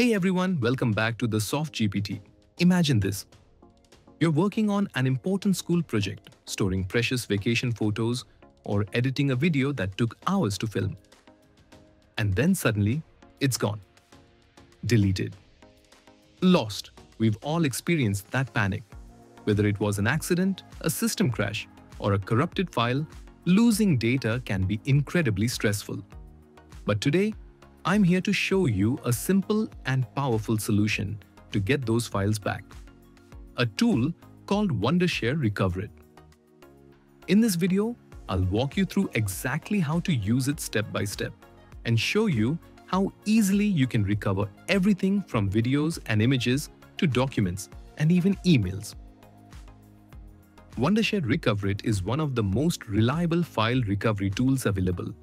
Hey everyone, welcome back to the Soft GPT. Imagine this. You're working on an important school project, storing precious vacation photos or editing a video that took hours to film. And then suddenly, it's gone. Deleted. Lost. We've all experienced that panic. Whether it was an accident, a system crash, or a corrupted file, losing data can be incredibly stressful. But today, I'm here to show you a simple and powerful solution to get those files back. A tool called Wondershare Recoverit. In this video, I'll walk you through exactly how to use it step by step and show you how easily you can recover everything from videos and images to documents and even emails. Wondershare Recoverit is one of the most reliable file recovery tools available.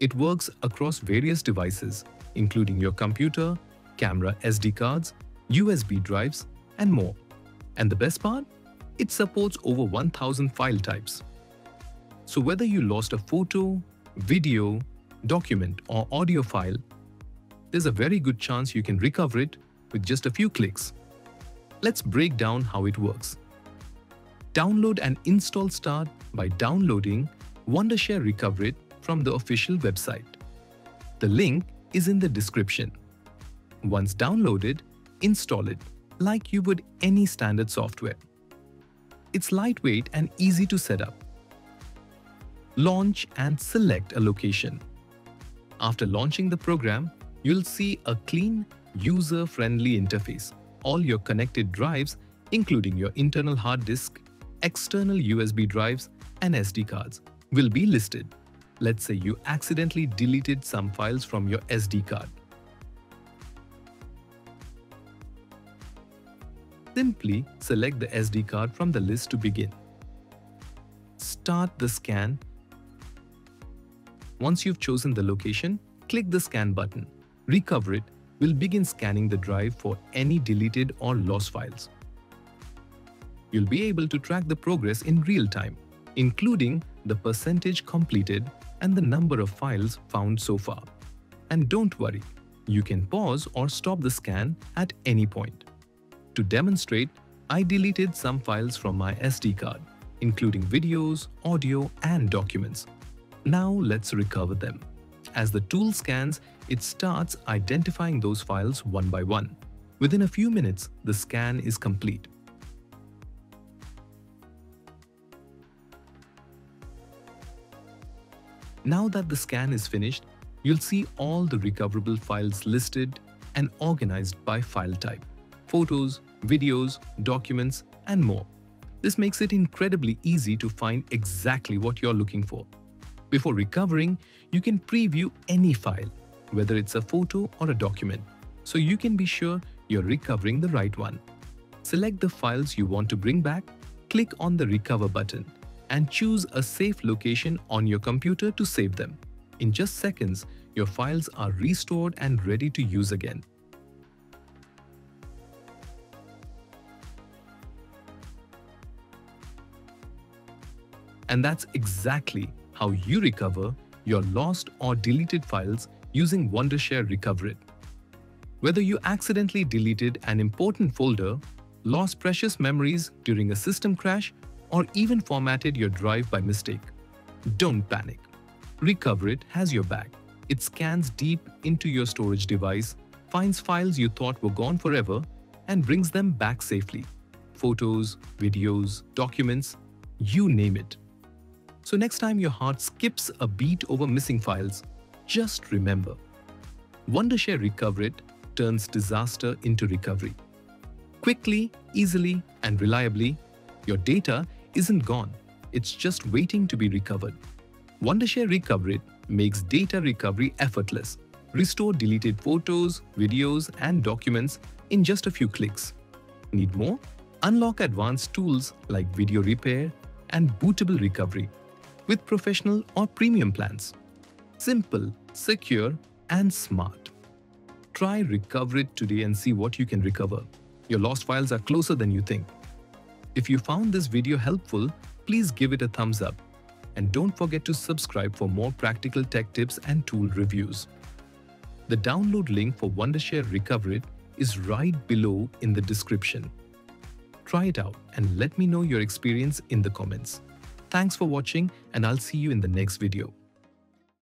It works across various devices, including your computer, camera SD cards, USB drives, and more. And the best part? It supports over 1,000 file types. So whether you lost a photo, video, document, or audio file, there's a very good chance you can recover it with just a few clicks. Let's break down how it works. Download and install start by downloading Wondershare Recoverit from the official website. The link is in the description. Once downloaded, install it like you would any standard software. It's lightweight and easy to set up. Launch and select a location. After launching the program, you'll see a clean, user-friendly interface. All your connected drives, including your internal hard disk, external USB drives, and SD cards, will be listed. Let's say you accidentally deleted some files from your SD card. Simply select the SD card from the list to begin. Start the scan. Once you've chosen the location, click the scan button. Recoverit will begin scanning the drive for any deleted or lost files. You'll be able to track the progress in real time, including the percentage completed and the number of files found so far. And don't worry, you can pause or stop the scan at any point. To demonstrate, I deleted some files from my SD card, including videos, audio, and documents. Now let's recover them. As the tool scans, it starts identifying those files one by one. Within a few minutes, the scan is complete. Now that the scan is finished, you'll see all the recoverable files listed and organized by file type: photos, videos, documents, and more. This makes it incredibly easy to find exactly what you're looking for. Before recovering, you can preview any file, whether it's a photo or a document, so you can be sure you're recovering the right one. Select the files you want to bring back, click on the Recover button, and choose a safe location on your computer to save them. In just seconds, your files are restored and ready to use again. And that's exactly how you recover your lost or deleted files using Wondershare Recoverit. Whether you accidentally deleted an important folder, lost precious memories during a system crash, or even formatted your drive by mistake, don't panic. Recoverit has your back. It scans deep into your storage device, finds files you thought were gone forever, and brings them back safely. Photos, videos, documents, you name it. So next time your heart skips a beat over missing files, just remember, Wondershare Recoverit turns disaster into recovery. Quickly, easily, and reliably, your data isn't gone, it's just waiting to be recovered. Wondershare Recoverit makes data recovery effortless. Restore deleted photos, videos, and documents in just a few clicks. Need more? Unlock advanced tools like video repair and bootable recovery with professional or premium plans. Simple, secure, and smart. Try Recoverit today and see what you can recover. Your lost files are closer than you think. If you found this video helpful, please give it a thumbs up. And don't forget to subscribe for more practical tech tips and tool reviews. The download link for Wondershare Recoverit is right below in the description. Try it out and let me know your experience in the comments. Thanks for watching, and I'll see you in the next video.